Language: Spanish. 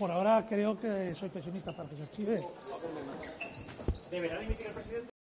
Por ahora creo que soy pesimista para que se archive. ¿Deberá dimitir el presidente?